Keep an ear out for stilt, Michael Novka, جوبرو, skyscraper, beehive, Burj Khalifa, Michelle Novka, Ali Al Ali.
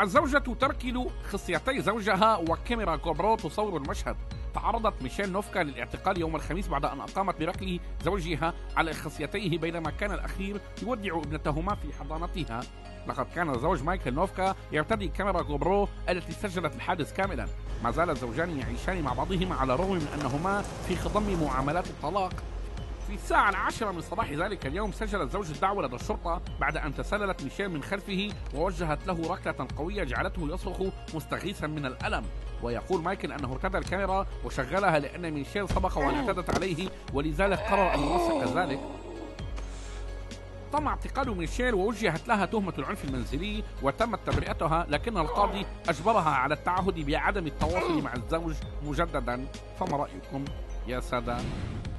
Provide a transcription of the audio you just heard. الزوجة تركل خصيتي زوجها وكاميرا جوبرو تصور المشهد. تعرضت ميشيل نوفكا للاعتقال يوم الخميس بعد أن أقامت بركل زوجها على خصيتيه بينما كان الأخير يودع ابنتهما في حضانتها. لقد كان الزوج مايكل نوفكا يرتدي كاميرا جوبرو التي سجلت الحادث كاملا. ما زال الزوجان يعيشان مع بعضهما على الرغم من أنهما في خضم معاملات الطلاق. في الساعة 10 من صباح ذلك اليوم سجل الزوج الدعوة لدى الشرطة بعد أن تسللت ميشيل من خلفه ووجهت له ركلة قوية جعلته يصرخ مستغيثا من الألم. ويقول مايكل أنه ارتدى الكاميرا وشغلها لأن ميشيل سبق وأن اعتدت عليه ولذلك قرر أن يوثق ذلك. تم اعتقال ميشيل ووجهت لها تهمة العنف المنزلي وتمت تبرئتها، لكن القاضي أجبرها على التعهد بعدم التواصل مع الزوج مجددا. فما رأيكم يا سادة؟